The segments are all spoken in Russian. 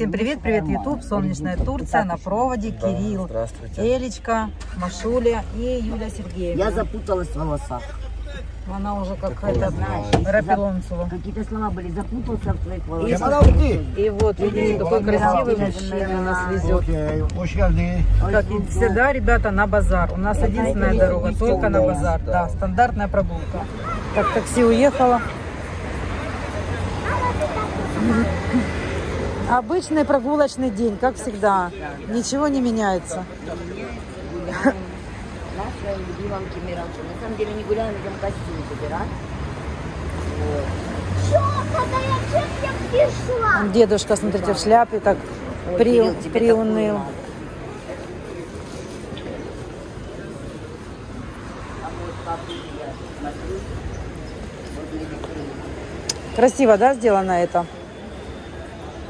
Всем привет, привет, YouTube, Солнечная Турция, на проводе Кирилл, Элечка, Машуля и Юля Сергеевна. Я запуталась в волосах. Она уже как это, рапилонцева. Какие-то слова были, запутался в твоих волосах. И вот, видите, какой красивый мужчина нас везет. Как и всегда, ребята, на базар. У нас единственная дорога, только на базар. Да, стандартная прогулка. Так, такси уехало. Обычный прогулочный день, как всегда. Ничего не меняется. На самом деле не гуляем, идем костюм забирать. Дедушка, смотрите, в шляпе так приуныл. Красиво, да, сделано это?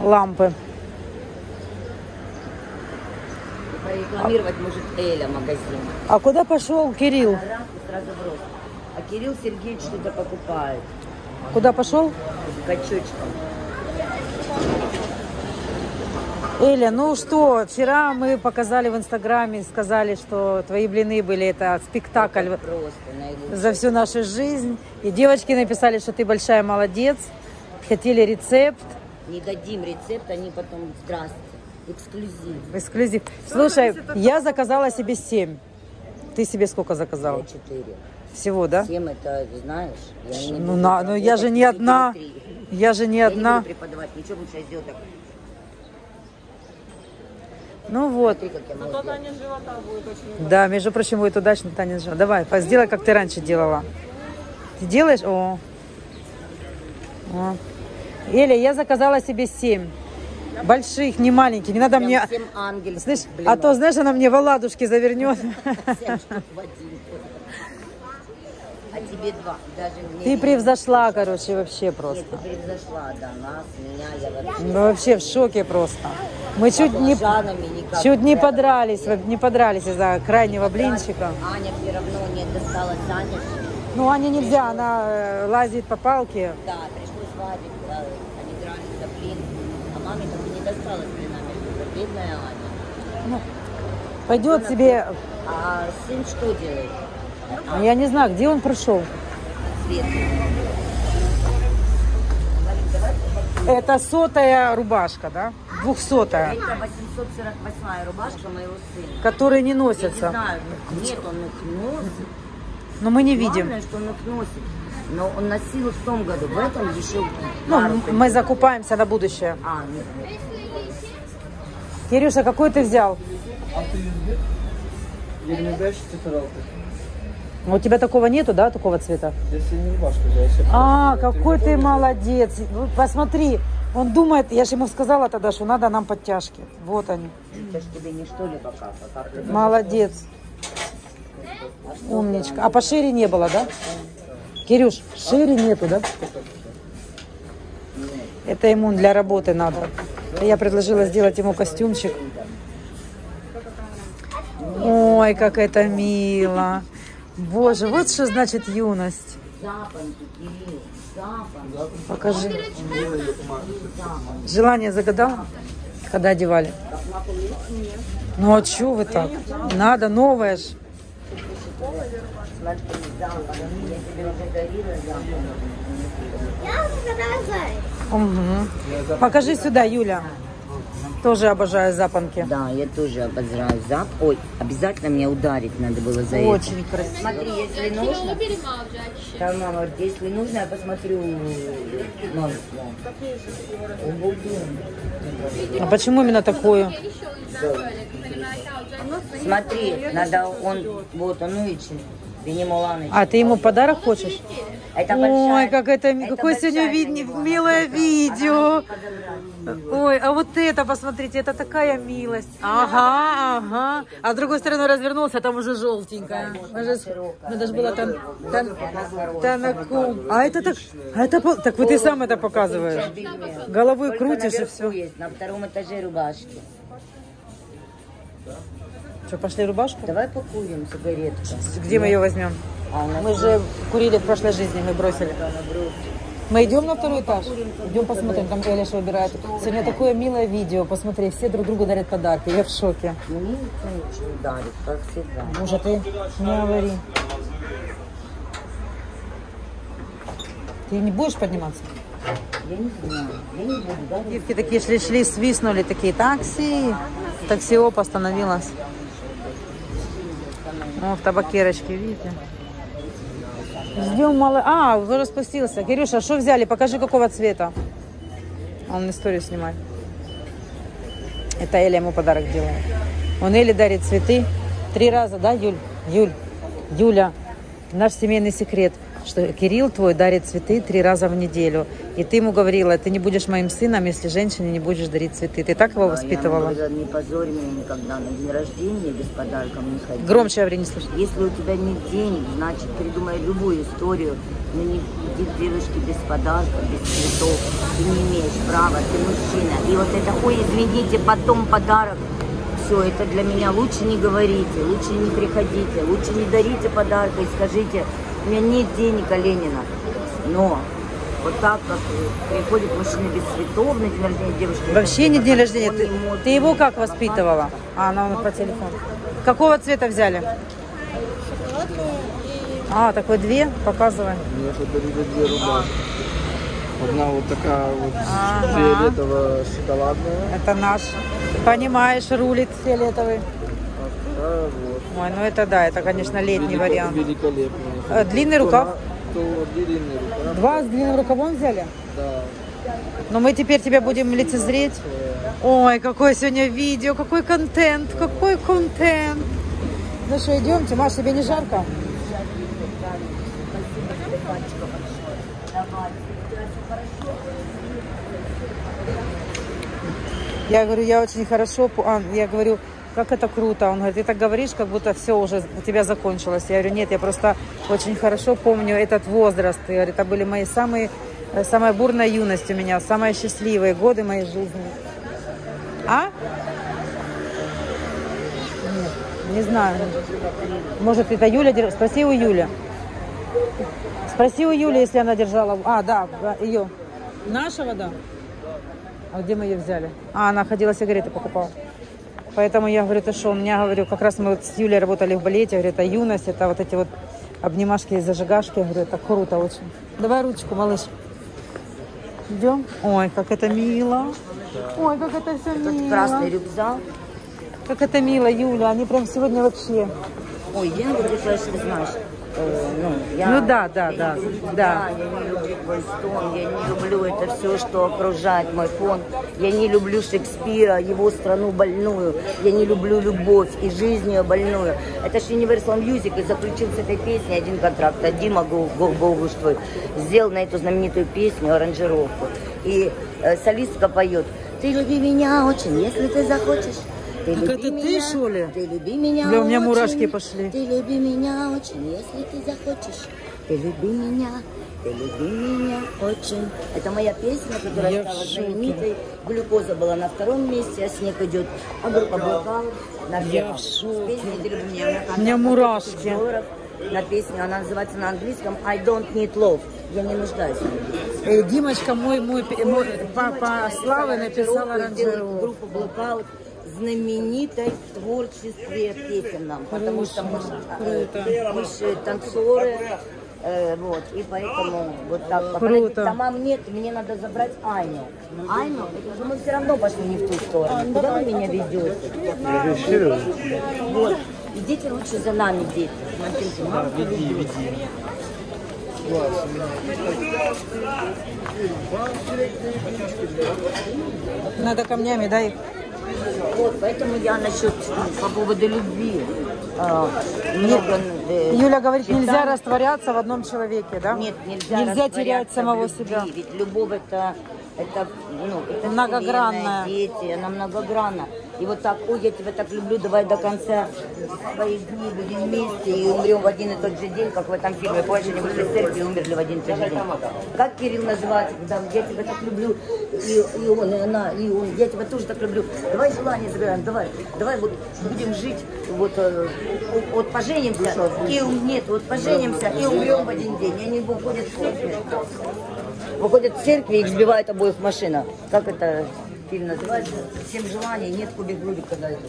Лампы. Рекламировать может Эля магазин. А куда пошел Кирилл? А Кирилл Сергеевич что-то покупает. Куда пошел? Качочком. Эля, ну что, вчера мы показали в Инстаграме, сказали, что твои блины были, это спектакль это просто за всю нашу жизнь. И девочки написали, что ты большая молодец, хотели рецепт. Не дадим рецепт, они потом здравствуйте. Эксклюзив. Эксклюзив. Слушай, я заказала себе 7. Ты себе сколько заказала? 4. Всего, да? 7 это, знаешь, я не ну я же не одна. Я же не одна. Не буду преподавать, ничего лучше я сделаю так. Ну вот. Смотри, зато Таня живота будет очень удачно. Да, между прочим, будет удачно, Таня живота. Давай, сделай, как ты раньше делала. Ты делаешь? О. О. Эля, я заказала себе 7. Больших, не маленьких. Не надо прям мне... Слышь, а то, знаешь, она мне в оладушки завернет. А тебе 2. Ты превзошла, короче, вообще просто. Ты превзошла, да, нас, меня, я вообще в шоке просто. Мы чуть не подрались, из-за крайнего блинчика. Аня все равно не досталась, Аня. Ну, Аня нельзя, она лазит по палке. Да, пришлось лазить, они дрались за блин. Маме только не досталось блинами, бедная Аня. Ну, пойдет себе... А сын что делает? А я не знаю, где он пришел. Это 100-я рубашка, да? 200-я. Это 848-я рубашка моего сына. Которые не носятся. Я не знаю, нет, он их носит. Но мы не видим. Главное, что он их носит. Но он носил в том году, в этом еще... Ну, мы закупаемся на будущее. А, нет, нет. Кирюша, какой ты взял? А ты... Я не знаю, что ты собрал. У тебя такого нету, да, такого цвета? Если не рубашка, да, если... А, какой ты молодец. Ну, посмотри, он думает, я же ему сказала тогда, что надо нам подтяжки. Вот они. Это ж тебе не что ли пока. Молодец. Умничка. А пошире не было, да? Кирюш, шире нету, да? Это ему для работы надо. Я предложила сделать ему костюмчик. Ой, как это мило. Боже, вот что значит юность. Покажи. Желание загадал? Когда одевали? Ну а чё вы так? Надо новое ж. Угу. Покажи сюда, Юля. Тоже обожаю запонки. Да, я тоже обожаю запонки. Ой, обязательно меня ударить надо было за это. Очень красиво. Смотри, если нужно. Да, мама, если нужно, я посмотрю. А почему именно такую? Смотри, надо он, вот он учит. А ты ему подарок хочешь? Это большая, ой, как это какое сегодня милое видео. Ой, а вот это, посмотрите, это такая милость. Ага, ага. А с другой стороны развернулся, а там уже желтенькая. Ну, даже было там... А это так... Так вот ты сам это показываешь. Головой крутишь и все. На втором этаже рубашки. Что, пошли рубашку? Давай покурим сигарету. Где мы ее возьмем? Мы же курили в прошлой жизни, мы бросили. Мы идем на второй этаж? Идем посмотрим, там Олеша выбирает. Сегодня такое милое видео, посмотри, все друг другу дарят подарки, я в шоке. Мне никто ничего не дарит, как всегда. Мужа, ты не говори. Ты не будешь подниматься? Я не знаю, я не буду, да? Девки такие шли-шли, свистнули, такие такси, таксиоп остановилась. О, в табакерочке, видите? Ждем мало. А, уже распустился. Кирюша, что взяли? Покажи, какого цвета. Он историю снимает. Это Эля ему подарок делает. Он Эле дарит цветы 3 раза, да, Юль? Юля, наш семейный секрет, что Кирилл твой дарит цветы 3 раза в неделю. И ты ему говорила, ты не будешь моим сыном, если женщине не будешь дарить цветы. Ты так его воспитывала? Я говорила, не позорь меня никогда, на день рождения без подарков не ходи. Громче, я время не слышу. Если у тебя нет денег, значит, придумай любую историю. Но не иди к девушке без подарков, без цветов. Ты не имеешь права, ты мужчина. И вот это, ой, извините, потом подарок. Все, это для меня лучше не говорите, лучше не приходите, лучше не дарите подарка и скажите... У меня нет денег, Оленина, но вот так, как приходит мужчина без цветов на день рождения девушки... Вообще не день рождения, ты его как воспитывала? А, она про телефон. Какого цвета взяли? Шоколадные и... А, такой 2, показывай. Мне подарили 2 рубашки. Одна вот такая вот фиолетовая шоколадная. Это наш, понимаешь, рулит фиолетовый. Ой, ну это да, это, конечно, летний вариант. Великолепный. Длинный рукав? Длинный рукав. 2 с длинным рукавом взяли? Да. Но мы теперь тебя будем лицезреть. Ой, какое сегодня видео, какой контент, какой контент. Ну что, идемте. Маш, тебе не жарко? Я говорю, я очень хорошо, я говорю... Как это круто. Он говорит, ты так говоришь, как будто все уже у тебя закончилось. Я говорю, нет, я просто очень хорошо помню этот возраст. И, говорит, это были мои самая бурная юность у меня, самые счастливые годы моей жизни. А? Нет, не знаю. Может, это Юля держала? Спроси у Юли. Спроси у Юли, если она держала. А, да, ее. Нашего, да? А где мы ее взяли? А, она ходила сигареты покупала. Поэтому я говорю, ты что, у меня, говорю, как раз мы вот с Юлей работали в балете, говорю, это юность, это вот эти вот обнимашки и зажигашки, говорю, это круто очень. Давай ручку, малыш. Идем. Ой, как это мило. Ой, как это все мило. Этот красный рюкзак. Как это мило, Юля, они прям сегодня вообще. Ой, я не люблю, что ты знаешь. Ну да. Я не люблю Бостон, я не люблю это все, что окружает мой фон. Я не люблю Шекспира, его страну больную. Я не люблю любовь и жизнь ее больную. Это же Universal Music и заключил с этой песней 1 контракт. А Дима Голгуштвой сделал на эту знаменитую песню аранжировку. И солистка поет: «Ты люби меня очень, если ты захочешь». Ты так это меня, ты, что ли? Ты люби меня. Бля, у меня очень, мурашки пошли. Ты люби меня очень, если ты захочешь. Ты люби меня очень. Это моя песня, которая стала знаменитой. Глюкоза была на 2-м месте, а снег идет. А группа Блокал на 1-м. У меня мурашки. На песню, она называется на английском «I don't need love». Я не нуждаюсь. Димочка, мой папа Славы написал аранжировку. Группа Блокал. Знаменитой в творчестве песенном, потому что мы же танцоры, вот, и поэтому вот так, пока мам нет, мне надо забрать Аню. Аню, это же мы все равно пошли не в ту сторону, куда вы меня ведете? Вот, идите лучше за нами, дети, смотрите, мама. Надо камнями, да, их? Вот, поэтому я насчет по поводу любви. Юля говорит, нельзя растворяться в одном человеке, да? Нет, нельзя терять самого себя. Ведь любовь это многогранная. Дети, она многогранна. И вот так, ой, я тебя так люблю, давай до конца своих дней будем вместе и умрем в один и тот же день, как в этом фильме. Помнишь, они вышли в церкви и умерли в один и тот же день. Как Кирилл называется, когда я тебя так люблю, и он, и она, и он, я тебя тоже так люблю. Давай желание забираем, давай вот будем жить, вот поженимся, и умрем в один день, и они уходят в космос. выходят в церкви и их сбивает обоих машина. Как это фильм называется? «Семь желаний», нет кубик Рубика, когда это.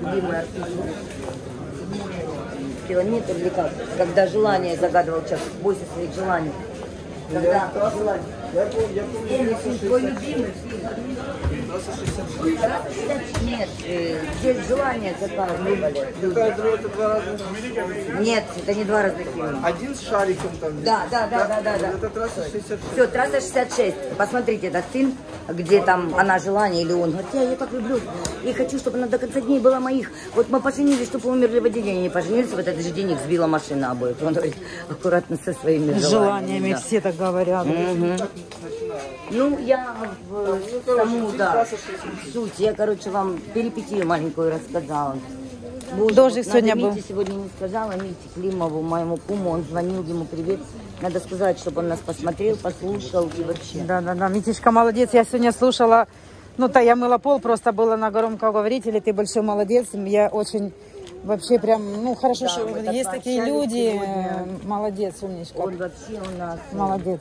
Любимый артист. Километр или как? Когда желание загадывал человек, бойся своих желаний. Когда желание. Я помню, твой любимый фильм. «Трасса 66». Нет, здесь желание загадывали. Это два разных фильма. Нет, это не два разных фильма. Один с шариком там. Да. Это «Трасса 66». Все, «Трасса 66». Посмотрите этот фильм, где там она желание или он. Говорит, я так люблю и хочу, чтобы она до конца дней была моих. Вот мы поженились, чтобы умерли в один день. Они поженились, вот этот же день их сбила машина обоих. Он говорит, аккуратно со своими желаниями. Да. Все так говорят. Угу. Ну, я в саму, да, суть. Я, короче, вам перипетию маленькую рассказала. Боже, дождик сегодня был. Мите сегодня не сказала, Мите Климову, моему куму, он звонил, ему привет. Надо сказать, чтобы он нас посмотрел, послушал и вообще. Да, Митишка молодец, я сегодня слушала, я мыла пол, просто было на громкоговорителе, ты большой молодец, я очень, вообще прям, хорошо, да, что есть такие люди, сегодня. Молодец, умничка. Он вообще у нас молодец.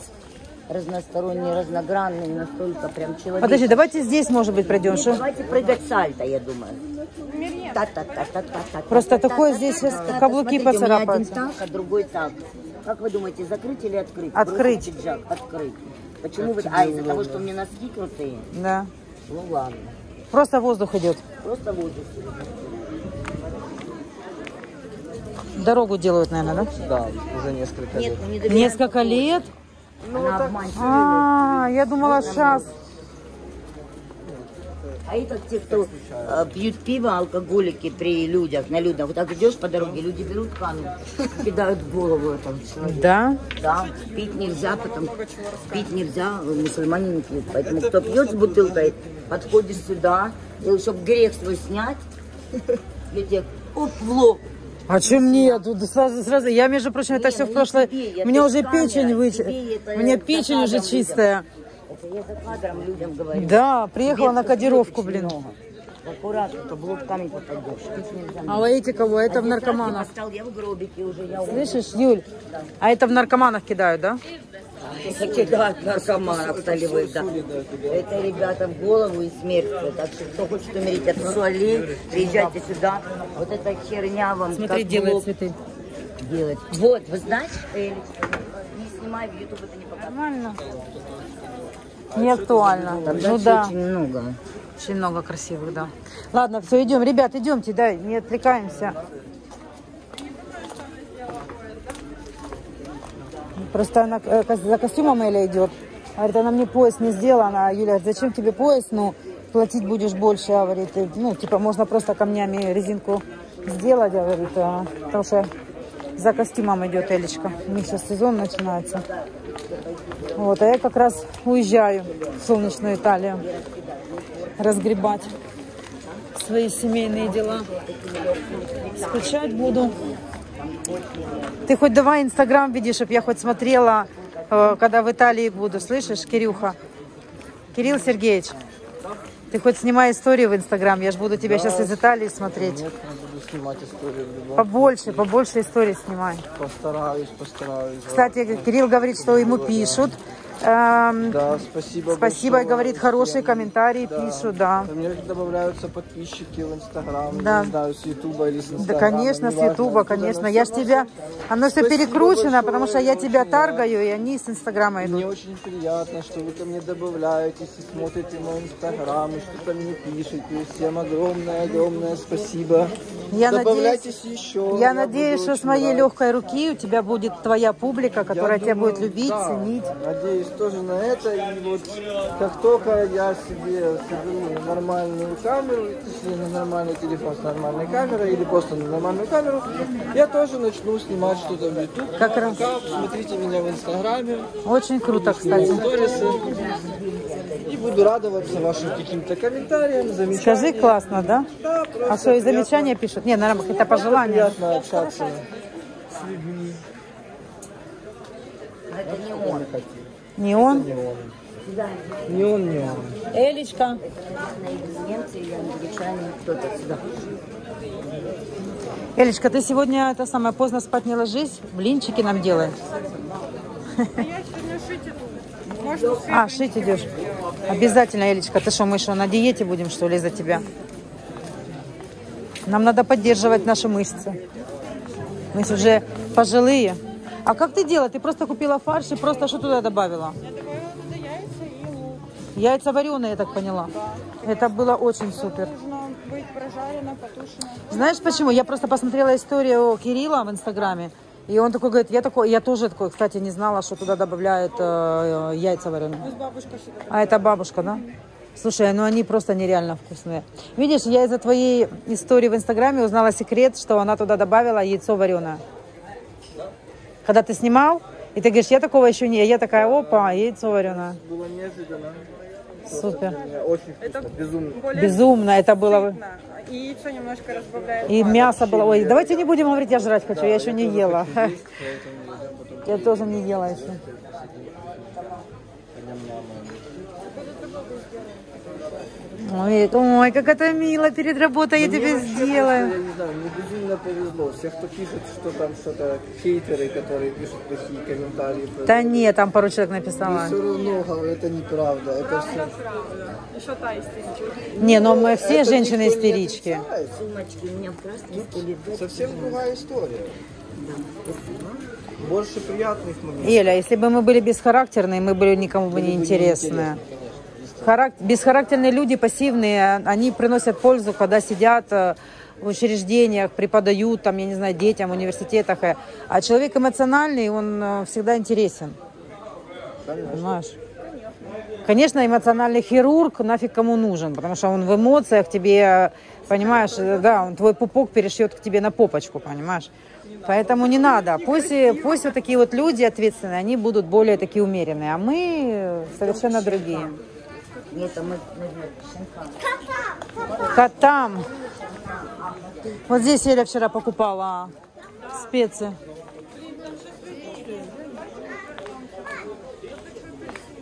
Разносторонний, разногранный, настолько прям человек. Подожди, давайте здесь, может быть, пройдем. Нет, давайте прыгать сальто, я думаю. Просто такое здесь сейчас каблуки поцарапают. Один так, а другой так. Как вы думаете, закрыть или открыть? Открыть. Открыть. Почему вы... А, из-за того, что у меня носки крутые? Да. Ну ладно. Просто воздух идет. Просто воздух. Дорогу делают, наверное, да? Да, уже несколько лет. Несколько лет? А, я думала, сейчас. А это те, кто пьют пиво, алкоголики при людях, на людях. Вот так идешь по дороге, люди берут камень, кидают голову этому человеку. Да? Да. Пить нельзя, потому пить нельзя, мусульмане не пьют. Поэтому кто пьет с бутылкой, подходишь сюда, и чтобы грех свой снять, я тебе оп, в лоб. А чем нет? Сразу. Я, между прочим, это все в прошлое. Мне уже печень вычистила. Мне печень уже чистая. Это я за кадром людям говорю. Да, приехала на кодировку, блин. Аккуратно, то в лоб камень попадешь. А эти кого? Это в наркоманах. Я в гробике уже. Слышишь, Юль? А это в наркоманах кидают, да? Кидают наркоманов солевых, да. Это ребятам в голову и смерть. Так что, кто хочет умереть от солей, приезжайте сюда. Вот эта херня вам... Смотри, делает цветы. Делать. Вот, вы знаете, Элечка, не снимай, в YouTube это не показывает. Нормально. Не актуально. Там очень много. Очень много красивых, да. Ладно, все, идем. Ребят, идемте, да, не отвлекаемся. Просто она за костюмом Эля идет. Говорит, она мне пояс не сделала. Юля, зачем тебе пояс? Платить будешь больше, говорит. Можно просто камнями резинку сделать, говорит. Потому что за костюмом идет Элечка. У них сейчас сезон начинается. Вот, а я как раз уезжаю в солнечную Италию. Разгребать свои семейные дела. Скучать буду. Ты хоть давай Инстаграм веди, чтобы я хоть смотрела, когда в Италии буду. Слышишь, Кирюха? Кирилл Сергеевич, ты хоть снимай истории в Инстаграм. Я же буду тебя сейчас из Италии смотреть. Нет, я буду снимать историю. Побольше историй снимай. Постараюсь. Кстати, Кирилл говорит, что ему пишут. Да, спасибо, говорит, хорошие комментарии пишут, да. Мне добавляются подписчики в Инстаграм, да. Не знаю, с Ютуба или с Инстаграма. Да, конечно, с Ютуба, конечно. Я ж тебя, оно все перекручено, потому что я тебя таргаю, и они с Инстаграма идут. Мне очень приятно, что вы ко мне добавляетесь и смотрите мой Инстаграм, и что-то мне пишете. Всем огромное-огромное спасибо. Добавляйтесь еще. Я надеюсь, что с моей легкой руки у тебя будет твоя публика, которая тебя будет любить, ценить. Надеюсь тоже на это, и вот как только я себе соберу нормальную камеру, если на нормальный телефон с нормальной камерой или просто на нормальную камеру, я тоже начну снимать что-то в YouTube. Как раз. Смотрите меня в Инстаграме. Очень круто, кстати. И буду радоваться вашим каким-то комментариям, замечаниям. Скажи, классно, да? Да, просто. А что, и замечания пишут? Не, наверное, это пожелания. Приятно общаться с людьми. Это не он. Не он? Не он. Элечка. Элечка, ты сегодня поздно спать не ложись, блинчики нам делаешь. А я сегодня шить иду. А, шить идешь? Обязательно, Элечка. Ты что, мы что, на диете будем, что ли, за тебя? Нам надо поддерживать наши мышцы. Мы уже пожилые. А как ты делала? Ты просто купила фарш и просто что туда добавила? Я добавила туда яйца и лук. Яйца вареные, я так поняла. Да, это было очень супер. Нужно быть прожарено, потушено. Знаешь почему? Я просто посмотрела историю Кирилла в Инстаграме. И он такой говорит, я тоже такой, кстати, не знала, что туда добавляют яйца вареные. А это бабушка, да? Слушай, ну они просто нереально вкусные. Видишь, я из-за твоей истории в Инстаграме узнала секрет, что она туда добавила яйцо вареное. Когда ты снимал, и ты говоришь, я такого еще не... Я такая, опа, яйцо вареное. Было неожиданно. Супер. Очень вкусно, безумно. Безумно это было. И яйцо немножко разбавляется. И мясо было. Ой, давайте не будем говорить, я жрать хочу, я еще не ела. Я тоже не ела еще. Ой, как это мило, перед работой я тебе сделаю. Я не знаю, мне безумно повезло. Все, кто пишет, что там что-то, хейтеры, которые пишут плохие комментарии. Да нет, там пару человек написала. Все равно, говорю, это неправда. Это все... Еще та истеричка. Не, но мы все женщины истерички. Совсем другая история. Больше приятных моментов. Эля, если бы мы были бесхарактерные, мы были никому бы не интересны. Бесхарактерные люди, пассивные, они приносят пользу, когда сидят в учреждениях, преподают, там, я не знаю, детям, в университетах. А человек эмоциональный, он всегда интересен. Понимаешь? Конечно, эмоциональный хирург нафиг кому нужен, потому что он в эмоциях тебе, понимаешь, да, он твой пупок перешьет к тебе на попочку, понимаешь? Поэтому не надо. Пусть вот такие вот люди ответственные, они будут более такие умеренные, а мы совершенно другие. Нет, а мы... Котам. Вот здесь Эля вчера покупала специи.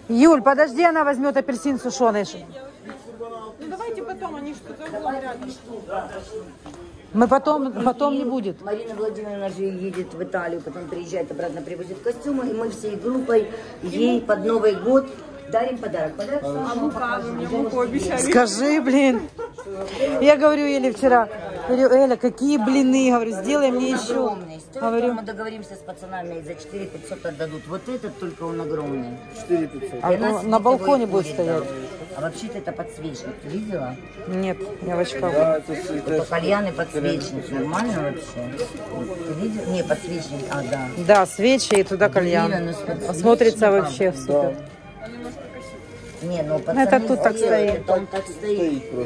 Юль, подожди, она возьмет апельсин сушеный. Ну давайте потом, они что-то говорят. Мы потом не будет. Марина Владимировна же едет в Италию, потом приезжает обратно, привозит костюмы, и мы всей группой ей под Новый год дарим подарок. Подарок муку обещали. Скажи, блин. Я говорю Эле вчера, говорю, Эля, какие блины, говорю, сделай мне еще. Говорю, мы договоримся с пацанами, за 4500 отдадут. Вот этот только он огромный. 4500. А на балконе будет стоять. Да. А вообще-то это подсвечник, ты видела? Нет, я в очках. Да, это кальяны подсвечник, нормально вообще? Ты видела? Не, подсвечник, а, да. Да, свечи и туда кальян. Смотрится вообще супер. Не, ну, это тут так стоит.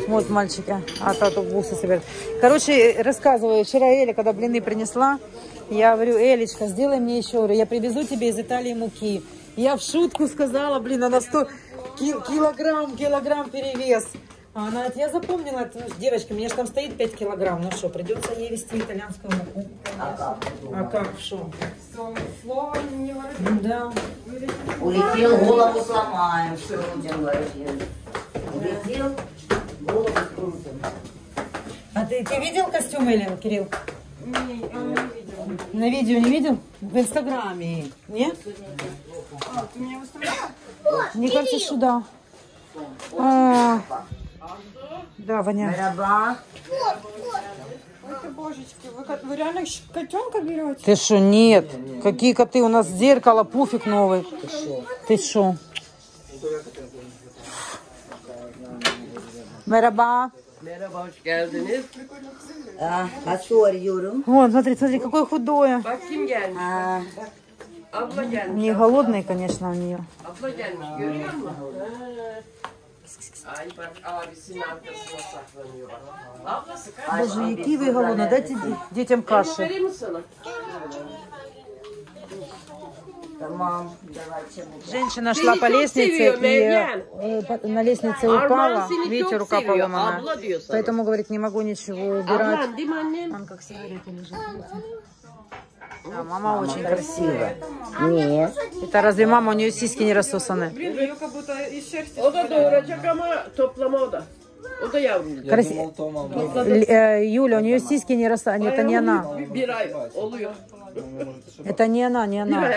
Вот мальчики. А то тут бусы собирают. Короче, рассказываю. Вчера Эля, когда блины принесла, я говорю, Элечка, сделай мне еще. Я привезу тебе из Италии муки. Я в шутку сказала, блин, она 100 килограмм перевес. А она говорит, я запомнила, девочки, у меня же там стоит 5 килограмм. Ну что, придется ей вести итальянскую муку. А как, что? Слово не выразить. Да. Улетел, голову сломаем, что будем говорить. Улетел, голову крутим. А ты видел костюм Элен, Кирилл? Нет, я не видел. На видео не видел? В Инстаграме. Нет? А, ты меня выставляешь? Мне кажется, что да. Да, Ваня. Мераба. Ой, ты, божечки, вы реально котенка берете? Ты шо, нет. Не. Какие коты? У нас зеркало, пуфик новый. Ты шо? Мераба. Вот, смотри, какое худое. Не голодные, конечно, у нее. Боже, какие вы голодные, дайте детям кашу. Женщина шла по лестнице и на лестнице упала, видите, рука поломана. Поэтому, говорит, не могу ничего убирать. Он как сигарета лежит. Да, мама очень красивая. Нет. Это разве мама, у нее сиськи не рассосаны? Блин, ее как будто из шерсти. Юля, у нее сиськи не рассосаны. Это не она. Это не она, не она.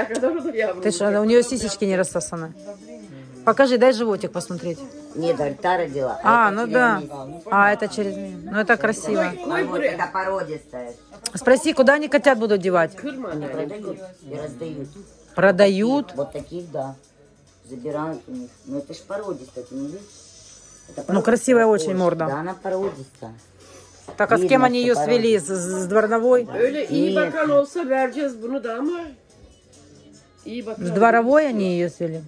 Ты что, у нее сисечки не рассосаны. Покажи, дай животик посмотреть. Нет, Альта родила. А, ну да. Месяц. А, это через месяц. Ну это красиво. Ой, вот это породистая. Спроси, куда они котят будут девать? Они продают и раздают. Продают? Вот таких, да. Забирают у них. Ну это ж породистая, ты не видишь? Ну красивая очень морда. Да, она породистая. Так, а с кем они ее свели? С дворовой? С дворовой они ее свели?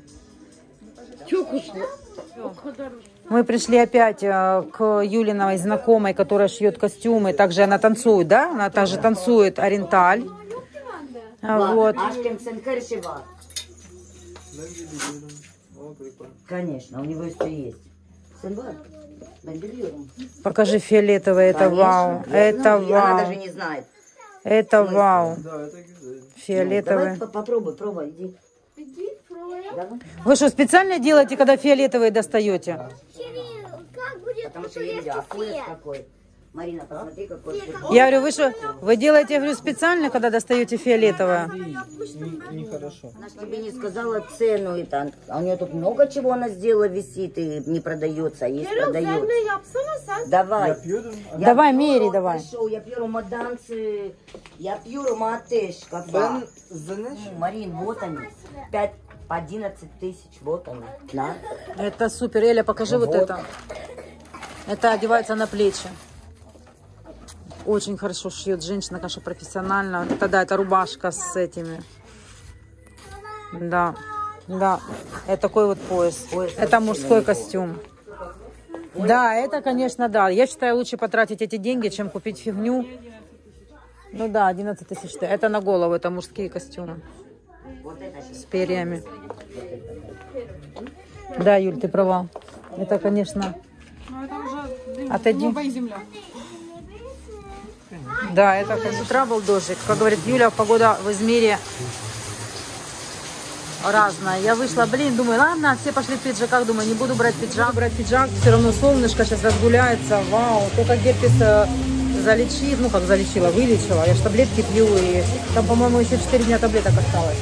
Мы пришли опять к Юлиной знакомой, которая шьет костюмы. Также она танцует, да? Она также танцует ориенталь. Вот. Конечно, у него все есть. Покажи фиолетовое, это конечно, вау. Это вау. Она даже не знает. Это вау. Фиолетовое. Давай, попробуй, пробуй, иди. Вы что, специально делаете, когда фиолетовые достаете? Я говорю, вы что, вы делаете, я говорю, специально, когда достаете фиолетовое? Нехорошо. Она же тебе не сказала цену. Это. А у нее тут много чего она сделала, висит и не продается, а есть продается. Давай. Давай, мери, давай. Я пью маданцы, я пью матеш. Марин, вот они. 5 по 11 тысяч, вот они. Да? Это супер. Эля, покажи вот это. Это одевается на плечи. Очень хорошо шьет женщина, конечно, профессионально. Тогда это рубашка с этими. Да, да. Это такой вот пояс. Это мужской костюм. Да, это, конечно, да. Я считаю, лучше потратить эти деньги, чем купить фигню. Ну да, 11 тысяч. Это на голову, это мужские костюмы. С перьями. Да, Юль, ты права. Это, конечно... Отойди. Да, это с утра был дождик. Как говорит Юля, погода в Измире разная. Я вышла, блин, думаю, ладно, все пошли в пиджаках. Думаю, не буду брать пиджак. Буду брать пиджак, все равно солнышко сейчас разгуляется. Вау, только герпес залечит. Ну, как залечила, вылечила. Я же таблетки пью, и там, по-моему, еще 4 дня таблеток осталось.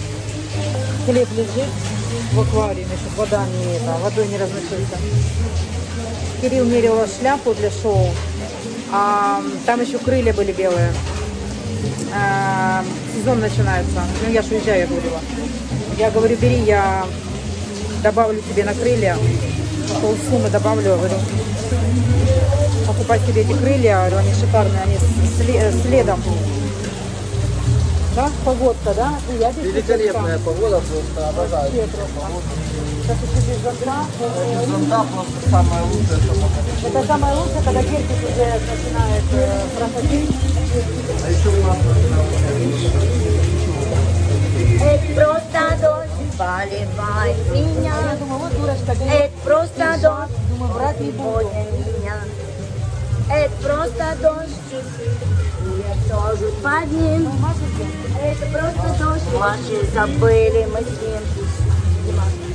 Хлеб лежит в аквариуме, чтобы вода не, водой не размочился. Кирилл мерил шляпу для шоу. Там еще крылья были белые. Сезон начинается. Ну, я же уезжаю, я говорила. Я говорю, бери, я добавлю тебе на крылья. Полсуммы добавлю. Говорю, покупай себе эти крылья. Говорю, они шикарные, они с ледом. Да, погодка, да? И я здесь великолепная погода, просто обожаю. Сейчас еще без зонта. Без зонта просто самое лучшее, что можно. Это самое лучшее, когда герпес уже начинает проходить. А еще у нас это просто дождь, поливай меня. Я думаю, вот дурочка, это просто дождь, думаю, брат не будет. Это просто дождь, я тоже под ним. Это просто дождь. Маши забыли мы с ним.